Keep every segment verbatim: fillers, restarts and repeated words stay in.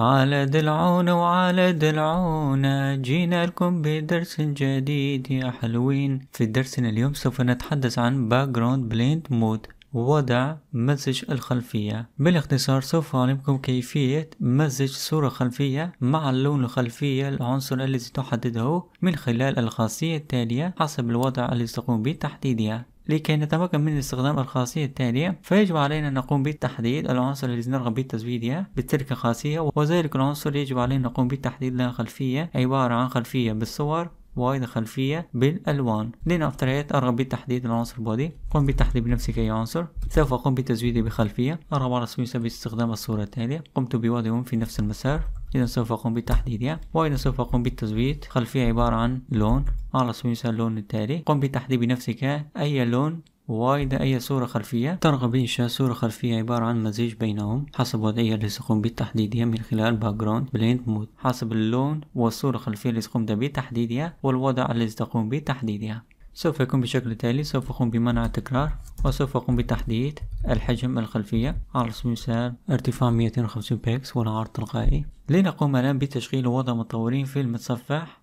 على دلعونا وعلى دلعونا جينا لكم بدرس جديد يا حلوين. في درسنا اليوم سوف نتحدث عن Background Blend Mode، وضع مزج الخلفية. بالاختصار سوف أعلمكم كيفية مزج صورة خلفية مع اللون الخلفية، العنصر الذي تحدده من خلال الخاصية التالية حسب الوضع الذي تقوم بتحديدها. لكي نتمكن من استخدام الخاصية التالية فيجب علينا أن نقوم بتحديد العنصر الذي نرغب بتزويدها بتلك الخاصية، وذلك العنصر يجب علينا أن نقوم بتحديد لها خلفية عبارة عن خلفية بالصور وايد خلفية بالألوان. then after that أرغب بتحديد العنصر بودي، قم بتحديد بنفسك أي عنصر، سوف أقوم بتزويده بخلفية. أرغب على سويسة باستخدام الصورة التالية، قمت بوضعهم في نفس المسار، إذا سوف أقوم بتحديدها، وأيضا سوف أقوم بتزويد خلفية عبارة عن لون على سويسة اللون التالي. قم بتحديد بنفسك أي لون وايد أي صورة خلفية، ترغب بإنشاء صورة خلفية عبارة عن مزيج بينهم حسب وضعية اللي ستقوم بتحديدها من خلال Background Blend Mode، حسب اللون والصورة الخلفية اللي ستقوم بتحديدها والوضع الذي ستقوم بتحديدها. سوف يكون بشكل تالي، سوف أقوم بمنع التكرار، وسوف أقوم بتحديد الحجم الخلفية على سبيل المثال ارتفاع مئتين وخمسين بيكس والعرض تلقائي. لنقوم الآن بتشغيل وضع مطورين في المتصفح،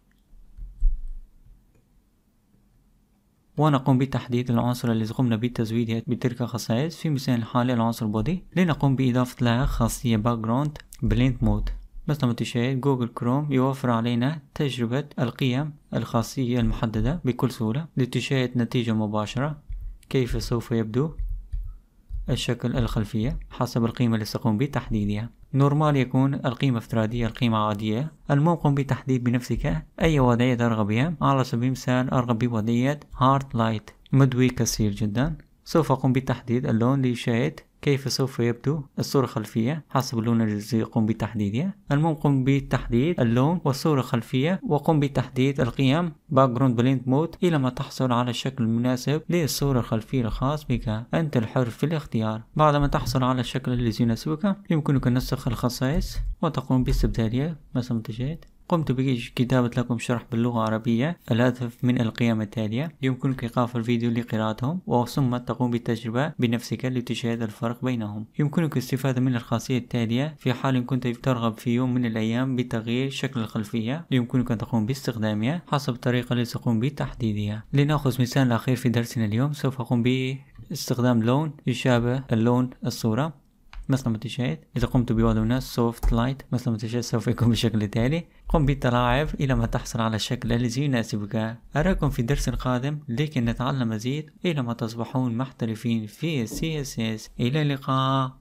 ونقوم بتحديد العنصر الذي قمنا بتزويده بتلك الخصائص، في مثال الحالي العنصر بودي. لنقوم بإضافة لها خاصية Background Blend Mode. مثل ما تشاهد جوجل كروم يوفر علينا تجربة القيم الخاصية المحددة بكل سهولة. لتشاهد نتيجة مباشرة كيف سوف يبدو الشكل الخلفية حسب القيمة التي سأقوم بتحديدها. نورمال يكون القيمة افتراضية، القيمة عادية. المهم قم بتحديد بنفسك أي وضعية ترغب بها، على سبيل المثال أرغب بوضعية Hard Light، مدوي كثير جدا. سوف أقوم بتحديد اللون ليشاهد كيف سوف يبدو الصورة الخلفية حسب اللون الذي قم بتحديدها. المهم قم بتحديد اللون والصورة الخلفية، وقم بتحديد القيم Background Blend Mode إلى ما تحصل على الشكل المناسب للصورة الخلفية الخاص بك. أنت الحر في الاختيار. بعدما تحصل على الشكل الذي يناسبك يمكنك نسخ الخصائص وتقوم باستبدالها. مثل ما تشاهد قمت بكتابة لكم شرح باللغة العربية الهدف من القيم التالية، يمكنك إيقاف الفيديو لقراءتهم وثم تقوم بالتجربة بنفسك لتشاهد الفرق بينهم. يمكنك الاستفادة من الخاصية التالية في حال كنت ترغب في يوم من الأيام بتغيير شكل الخلفية، يمكنك أن تقوم باستخدامها حسب الطريقة التي تقوم بتحديدها. لنأخذ مثال أخير في درسنا اليوم، سوف أقوم باستخدام لون يشابه اللون الصورة. مثل ما تشاهد إذا قمت بوضع هنا Soft Light مثل ما تشاهد سوف يكون بالشكل التالي. قم بالتلاعب إلى ما تحصل على الشكل الذي يناسبك. أراكم في الدرس القادم لكي نتعلم مزيد إلى ما تصبحون محترفين في سي إس إس. إلى اللقاء.